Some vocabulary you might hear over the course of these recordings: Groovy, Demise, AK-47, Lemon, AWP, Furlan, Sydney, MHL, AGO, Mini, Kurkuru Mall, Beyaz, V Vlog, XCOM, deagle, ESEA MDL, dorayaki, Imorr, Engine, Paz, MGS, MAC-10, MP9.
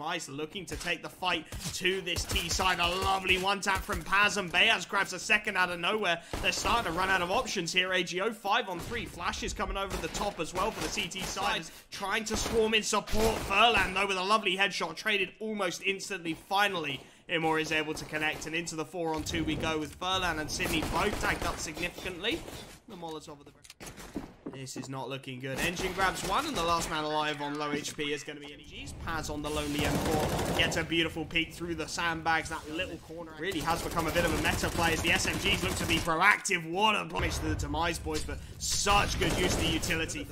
Demise looking to take the fight to this T side. A lovely one tap from Paz, and Beyaz grabs a second out of nowhere. They're starting to run out of options here. AGO 5 on 3. Flashes coming over the top as well for the CT side. Trying to swarm in support. Furlan though with a lovely headshot, traded almost instantly. Finally, Imorr is able to connect, and into the 4 on 2 we go with Furlan and Sydney both tagged up significantly. The Molotov of the... This is not looking good. Engine grabs one, and the last man alive on low HP is going to be MGS. Paz on the lonely M4 gets a beautiful peek through the sandbags. That little corner really has become a bit of a meta play as the SMGs look to be proactive. What a promise to the Demise boys, but such good use of the utility.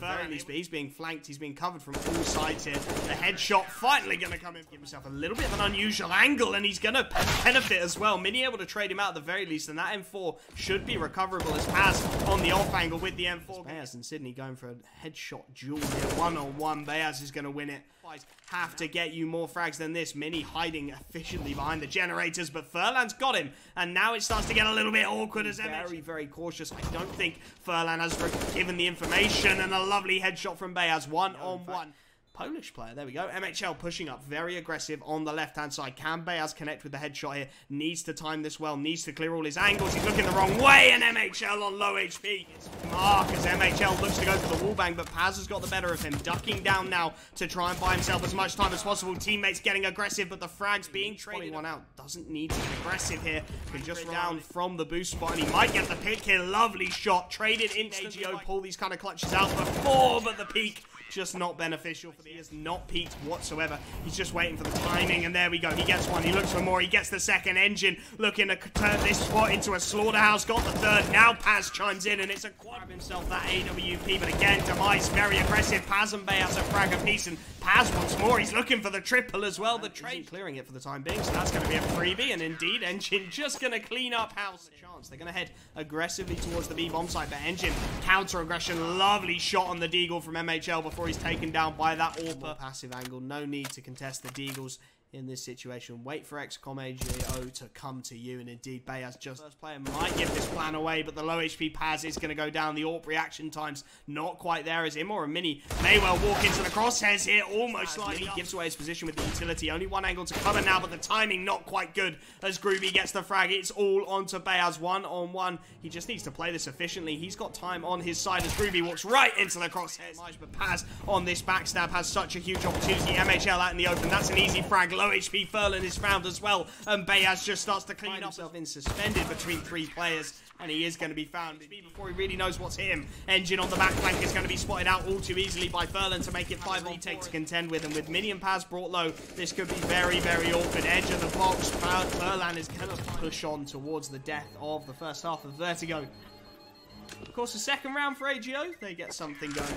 He's being flanked. He's being covered from all sides here. The headshot finally going to come in. Give himself a little bit of an unusual angle, and he's going to benefit as well. Mini able to trade him out at the very least, and that M4 should be recoverable as Paz on the off angle with the M4. Sydney going for a headshot duel here, 1-on-1. Beyaz is going to win it. Have to get you more frags than this. Mini hiding efficiently behind the generators, but Furlan's got him, and now it starts to get a little bit awkward as MHL. Very, very cautious. I don't think Furlan has given the information, and a lovely headshot from Beyaz, 1-on-1. Polish player, there we go. MHL pushing up, very aggressive on the left-hand side. Can Beyaz connect with the headshot here? Needs to time this well, needs to clear all his angles. He's looking the wrong way, and MHL on low HP. It's Mark as MHL looks to go for the wallbang, but Paz has got the better of him. Ducking down now to try and buy himself as much time as possible. Teammates getting aggressive, but the frags being traded. One out, doesn't need to be aggressive here. Can just run down from the boost spot, and he might get the pick here. Lovely shot, traded in. AGO pull these kind of clutches out before, but the peak just not beneficial for the... He has not peaked whatsoever. He's just waiting for the timing, and there we go. He gets one, he looks for more, he gets the second. Engine looking to turn this spot into a slaughterhouse. Got the third, now Paz chimes in, and it's a quad of himself, that AWP. But again, Demise very aggressive. Paz and Beyaz a frag apiece, and Paz once more, he's looking for the triple as well. The trade clearing it for the time being, so that's going to be a freebie, and indeed, Engine just going to clean up house. Chance they're going to head aggressively towards the B-bomb site, but Engine counter-aggression, lovely shot on the deagle from MHL before he's taken down by that Orper. Passive angle, no need to contest the deagles in this situation. Wait for XCOM AGO to come to you, and indeed Beyaz just... First player might give this plan away, but the low HP Paz is going to go down. The AWP reaction time's not quite there as Imorr and Mini may well walk into the crosshairs here, almost slightly. Mini gives away his position with the utility. Only one angle to cover now, but the timing not quite good as Groovy gets the frag. It's all onto Beyaz, 1-on-1. He just needs to play this efficiently. He's got time on his side as Groovy walks right into the crosshairs. But Paz on this backstab has such a huge opportunity. MHL out in the open. That's an easy frag. Low HP Furlan is found as well, and Beyaz just starts to clean himself in suspended between three players, and he is going to be found before he really knows what's hit him. Engine on the back flank is going to be spotted out all too easily by Furlan to make it 5-on-4 to contend with, and with Mini and Paz brought low, this could be very, very awkward. Edge of the box, Furlan is going to push on towards the death of the first half of Vertigo. Of course, the second round for AGO, they get something going.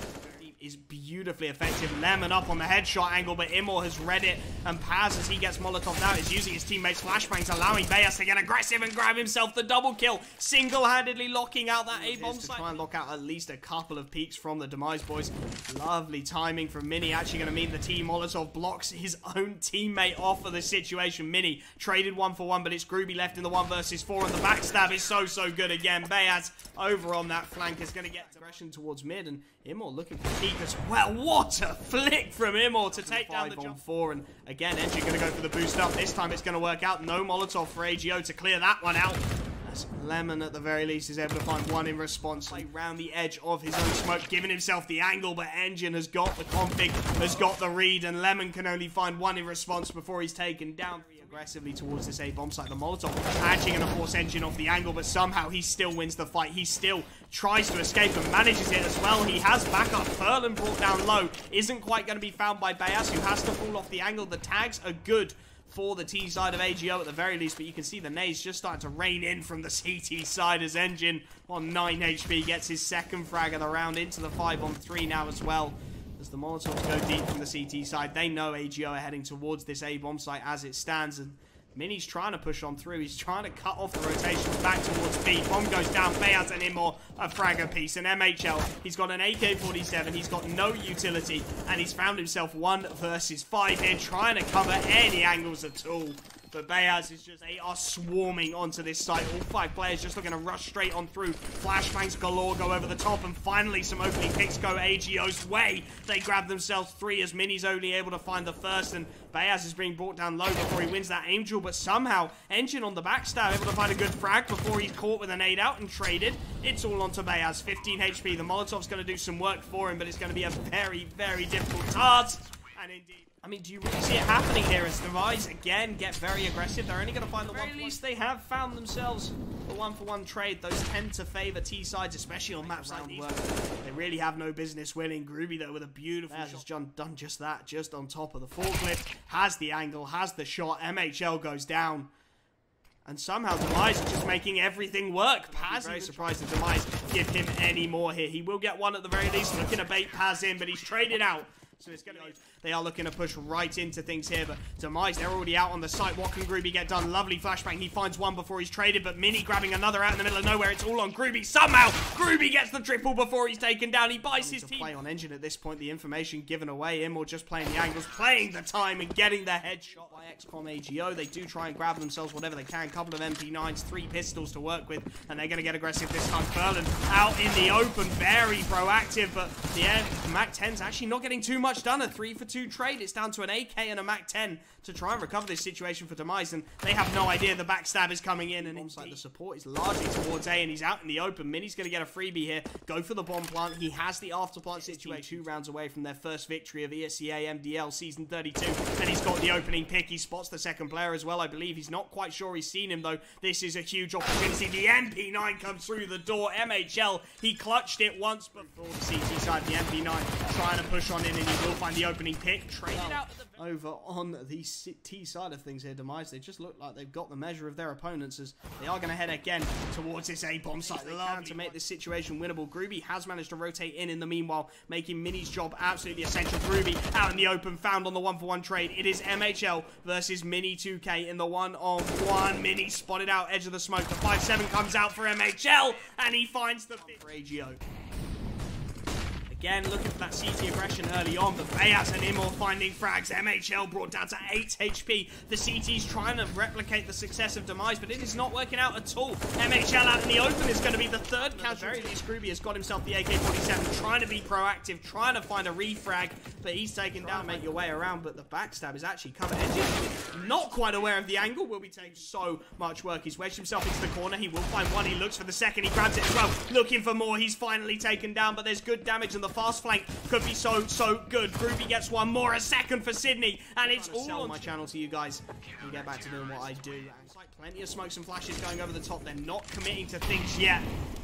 Is beautifully effective. Lemon up on the headshot angle, but Imorr has read it, and Paz, as he gets Molotov now, is using his teammates' flashbangs, allowing Beyaz to get aggressive and grab himself the double kill, single-handedly locking out that A-bomb site. To try and lock out at least a couple of peaks from the Demise boys. Lovely timing from Mini, actually going to mean the team Molotov blocks his own teammate off for the situation. Mini traded 1 for 1, but it's Groovy left in the 1 versus 4, and the backstab is so good again. Beyaz over on that flank is going to get aggression towards mid, and Imorr looking for the as well. What a flick from Imorr to take down the 5-on-4, and again Engine going to go for the boost up. This time it's going to work out. No Molotov for AGO to clear that one out. Lemon at the very least is able to find one in response. Play round the edge of his own smoke, giving himself the angle, but Engine has got the config, has got the read, and Lemon can only find one in response before he's taken down. Aggressively towards this A-bomb site, the Molotov actually going to force Engine off the angle, but somehow he still wins the fight. He still tries to escape and manages it as well. He has backup. Furlan brought down low, isn't quite going to be found by Beyaz, who has to fall off the angle. The tags are good for the T side of AGO at the very least, but you can see the nades just starting to rain in from the CT side as Engine on 9 HP gets his second frag of the round, into the 5-on-3 now as well. As the Molotovs go deep from the CT side, they know AGO are heading towards this A-bomb site as it stands, and Mini's trying to push on through. He's trying to cut off the rotation back towards B. Bomb goes down. Beyaz and Imorr a frag apiece. And MHL, he's got an AK-47. He's got no utility. And he's found himself 1 versus 5 here, trying to cover any angles at all. But Beyaz is just, they are swarming onto this site. All five players just looking to rush straight on through. Flashbangs galore go over the top, and finally some opening picks go AGO's way. They grab themselves three as Mini's only able to find the first, and Beyaz is being brought down low before he wins that aim duel, but somehow Engine on the backstab able to find a good frag before he's caught with an nade out and traded. It's all onto Beyaz, 15 HP. The Molotov's going to do some work for him, but it's going to be a very, very difficult task. And indeed, I mean, do you really see it happening here as Demise again get very aggressive? They're only going to find the one. At least they have found themselves the one-for-one trade. Those tend to favour T sides, especially on maps like these. They really have no business winning. Groovy, though, with a beautiful shot. John done just that, just on top of the forklift. Has the angle, has the shot. MHL goes down. And somehow Demise is just making everything work. Paz, very surprised that Demise give him any more here. He will get one at the very least. Looking to bait Paz in, but he's traded out. So it's going to be, they are looking to push right into things here, but Demise, they're already out on the site. What can Groovy get done? Lovely flashbang. He finds one before he's traded, but Mini grabbing another out in the middle of nowhere. It's all on Groovy. Somehow, Groovy gets the triple before he's taken down. He buys his team. Play on Engine at this point. The information given away. Imorr just playing the angles, playing the time, and getting their headshot by XCOM AGO. They do try and grab themselves whatever they can. Couple of MP9s, three pistols to work with, and they're going to get aggressive this time. Furlan out in the open. Very proactive, but the MAC-10's actually not getting too much done. A 3-for-2 trade. It's down to an AK and a MAC-10 to try and recover this situation for Demise, and they have no idea the backstab is coming in, and inside the support is largely towards A, and he's out in the open. Mini's going to get a freebie here, go for the bomb plant. He has the after plant situation. 2 rounds away from their first victory of ESEA MDL season 32, and he's got the opening pick. He spots the second player as well, I believe. He's not quite sure he's seen him, though. This is a huge opportunity. The MP9 comes through the door. MHL, he clutched it once before the CT side. The MP9 trying to push on in, and he will find the opening pick. Trade it out over on the T side of things here. Demise, they just look like they've got the measure of their opponents, as they are going to head again towards this A bomb site. They can to make this situation winnable. Groovy has managed to rotate in the meanwhile, making Mini's job absolutely essential. Groovy out in the open, found on the 1-for-1 trade. It is MHL versus Mini 2K in the 1-on-1. Mini spotted out edge of the smoke. The 5-7 comes out for MHL, and he finds the for AGO. Again, looking for that CT aggression early on, but Beyaz and Imorr finding frags. MHL brought down to 8 HP. The CT's trying to replicate the success of Demise, but it is not working out at all. MHL out in the open is going to be the third casualty. Groovy has got himself the AK-47, trying to be proactive, trying to find a refrag, but he's taken down. Make your way around, but the backstab is actually covered. Engine, not quite aware of the angle, will be taking so much work. He's wedged himself into the corner. He will find one. He looks for the second. He grabs it as well. Looking for more. He's finally taken down, but there's good damage in the fast flank. Could be so good. Groovy gets one more, a second for Sydney, and it's all on my channel to you guys. You get back to doing what I do. It's like plenty of smokes and flashes going over the top. They're not committing to things yet,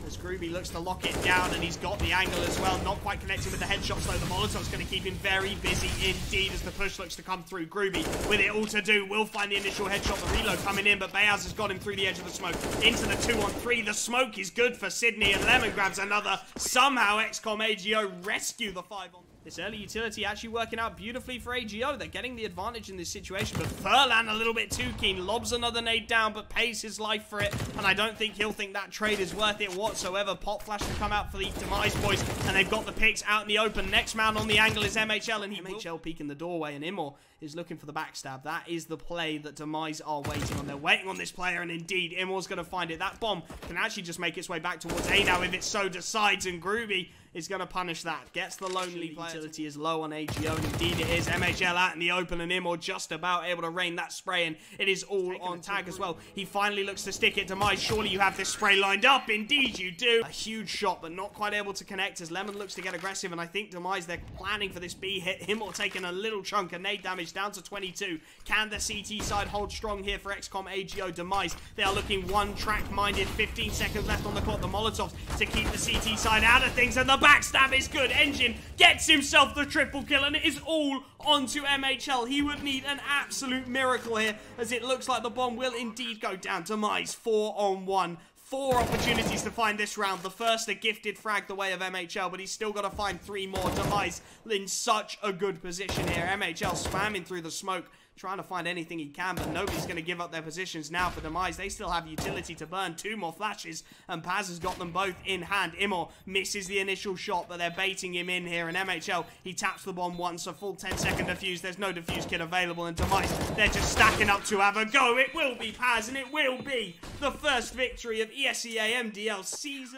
as Groovy looks to lock it down, and he's got the angle as well. Not quite connecting with the headshots, though. The Molotov's going to keep him very busy indeed, as the push looks to come through. Groovy, with it all to do, will find the initial headshot. The reload coming in, but Beyaz has got him through the edge of the smoke. Into the 2-on-3. The smoke is good for Sydney, and Lemon grabs another. Somehow XCOM AGO rescue the 5-on. This early utility actually working out beautifully for AGO. They're getting the advantage in this situation, but Furlan a little bit too keen. Lobs another nade down, but pays his life for it, and I don't think he'll think that trade is worth it whatsoever. Pop flash to come out for the Demise boys, and they've got the picks out in the open. Next man on the angle is MHL, and he MHL peeking the doorway, and Imorr is looking for the backstab. That is the play that Demise are waiting on. They're waiting on this player, and indeed, Immor's going to find it. That bomb can actually just make its way back towards A now if it so decides, and Groovy is going to punish that. Gets the lonely player. Utility is low on AGO, and indeed it is. MHL out in the open, and Imorr just about able to rein that spray in. It is all on tag as well. He finally looks to stick it. Demise, surely you have this spray lined up. Indeed you do. A huge shot, but not quite able to connect, as Lemon looks to get aggressive, and I think Demise, they're planning for this B hit. Imorr taking a little chunk of nade damage, down to 22. Can the CT side hold strong here for XCOM AGO? Demise, they are looking one-track minded. 15 seconds left on the clock. The Molotovs to keep the CT side out of things, and the backstab is good. Engine gets himself the triple kill, and it is all onto MHL. He would need an absolute miracle here, as it looks like the bomb will indeed go down. Demise 4-on-1. 4 opportunities to find this round. The first a gifted frag the way of MHL, but he's still got to find 3 more. Demise in such a good position here. MHL spamming through the smoke, trying to find anything he can, but nobody's going to give up their positions now for Demise. They still have utility to burn. Two more flashes, and Paz has got them both in hand. Imorr misses the initial shot, but they're baiting him in here, and MHL, he taps the bomb once, a full 10-second defuse. There's no defuse kit available, and Demise, they're just stacking up to have a go. It will be Paz, and it will be the first victory of ESEA MDL season.